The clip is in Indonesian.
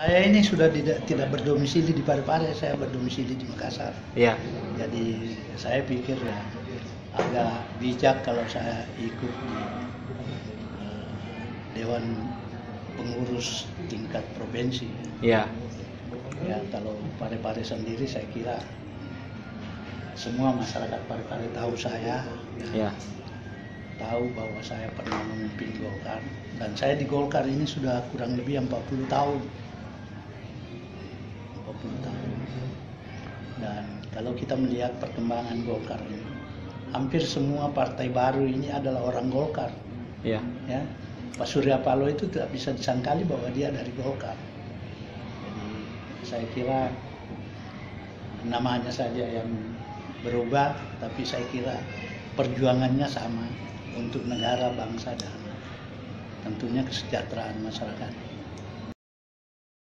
Saya ini sudah tidak berdomisili di Parepare, saya berdomisili di Makassar. Ya. Jadi saya pikir ya agak bijak kalau saya ikut di Dewan Pengurus tingkat provinsi. Ya. Ya, kalau Parepare sendiri saya kira semua masyarakat Parepare tahu saya. Ya. Ya. Tahu bahwa saya pernah memimpin Golkar, dan saya di Golkar ini sudah kurang lebih 40 tahun. Dan kalau kita melihat perkembangan Golkar ini, hampir semua partai baru ini adalah orang Golkar. Ya. Ya. Pak Surya Paloh itu tidak bisa disangkali bahwa dia dari Golkar. Jadi saya kira namanya saja yang berubah, tapi saya kira perjuangannya sama untuk negara, bangsa, dan tentunya kesejahteraan masyarakat.